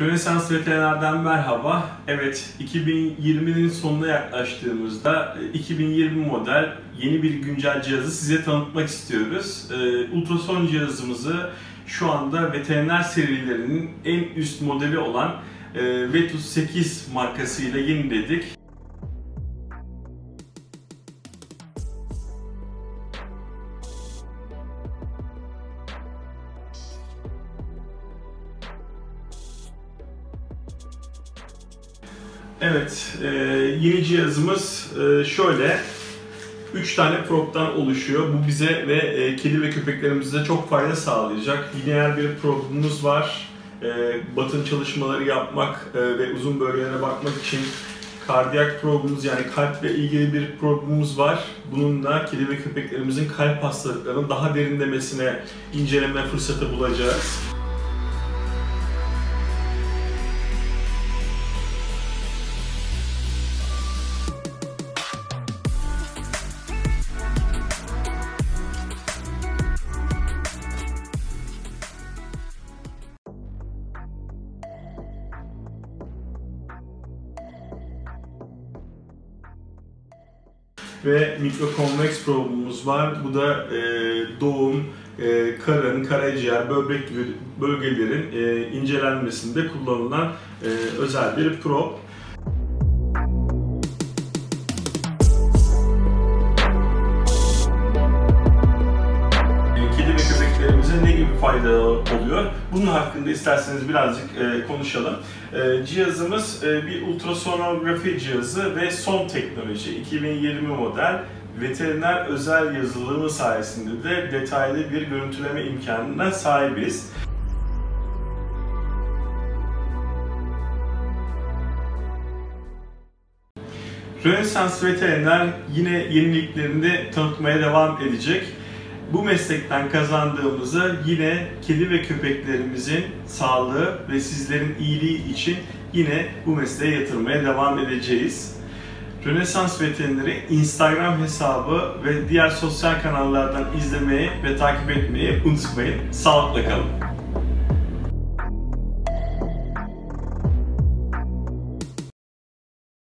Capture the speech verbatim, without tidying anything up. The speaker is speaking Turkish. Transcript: Rönesans Veteriner'den merhaba. Evet, iki bin yirminin sonuna yaklaştığımızda iki bin yirmi model yeni bir güncel cihazı size tanıtmak istiyoruz. Ee, ultrason cihazımızı şu anda veteriner serilerinin en üst modeli olan e, Vetus sekiz markasıyla yeniledik. Evet, yeni cihazımız şöyle, üç tane probdan oluşuyor. Bu bize ve kedi ve köpeklerimize çok fayda sağlayacak. Lineer bir probumuz var. Batın çalışmaları yapmak ve uzun bölgelere bakmak için kardiyak probumuz, yani kalple ilgili bir probumuz var. Bununla kedi ve köpeklerimizin kalp hastalıklarını daha derinlemesine inceleme fırsatı bulacağız. Ve mikrokonveks probumuz var. Bu da e, doğum, e, karın, karaciğer, böbrek gibi bölgelerin e, incelenmesinde kullanılan e, özel bir prob. Kedi ve köpeklerimize ne gibi fayda oluyor? Bunun hakkında isterseniz birazcık e, konuşalım. Cihazımız bir ultrasonografi cihazı ve son teknoloji iki bin yirmi model veteriner özel yazılımı sayesinde de detaylı bir görüntüleme imkanına sahibiz. Rönesans Veteriner yine yeniliklerini tanıtmaya devam edecek. Bu meslekten kazandığımızı yine kedi ve köpeklerimizin sağlığı ve sizlerin iyiliği için yine bu mesleğe yatırmaya devam edeceğiz. Rönesans Veteriner'i Instagram hesabı ve diğer sosyal kanallardan izlemeyi ve takip etmeyi unutmayın. Sağlıkla kalın.